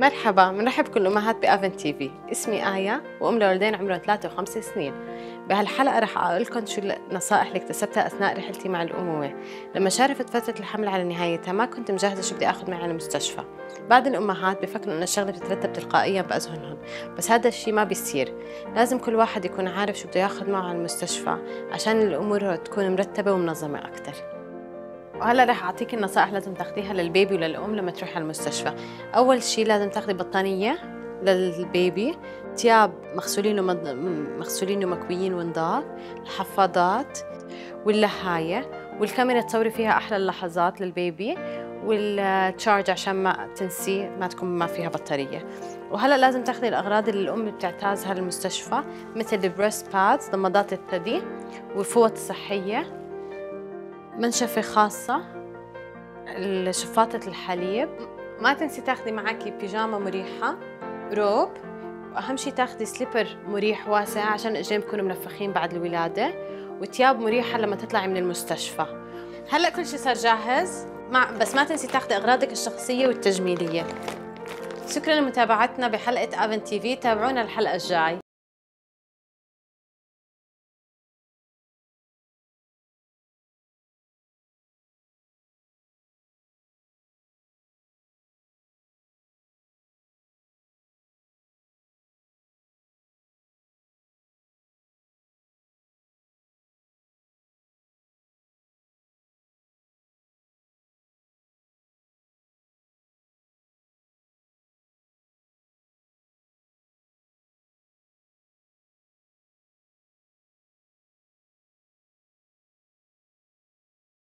مرحبا، بنرحب كل الأمهات بأفنت تي في. اسمي آيا وأم لولدين عمرهم 3 و5 سنين. بهالحلقة رح أقول لكم شو النصائح اللي اكتسبتها أثناء رحلتي مع الأمومة. لما شارفت فترة الحمل على نهايتها ما كنت مجهزة شو بدي آخذ معي على المستشفى. بعض الأمهات بفكروا إن الشغلة بتترتب تلقائيا بأذهنهم، بس هذا الشيء ما بيصير. لازم كل واحد يكون عارف شو بده ياخذ معه على المستشفى عشان الأمور تكون مرتبة ومنظمة أكثر. وهلا رح اعطيك النصائح لازم تاخديها للبيبي وللام لما تروح على المستشفى. اول شيء لازم تاخدي بطانيه للبيبي، ثياب مغسولين ومكويين ونضاف، الحفاضات واللحايه، والكاميرا تصوري فيها احلى اللحظات للبيبي، والتشارج عشان ما تنسي ما تكون ما فيها بطاريه. وهلا لازم تاخدي الاغراض اللي الام بتعتازها للمستشفى مثل البريست بادز، ضمادات الثدي، وفوط صحيه، منشفة خاصة، شفاطة الحليب. ما تنسي تاخدي معاكي بيجامة مريحة، روب، وأهم شي تاخدي سليبر مريح واسع عشان الرجلين بيكونوا منفخين بعد الولادة، وتياب مريحة لما تطلعي من المستشفى. هلأ كل شي صار جاهز، بس ما تنسي تاخدي أغراضك الشخصية والتجميلية. شكراً لمتابعتنا بحلقة أفن تي في، تابعونا الحلقة الجاي.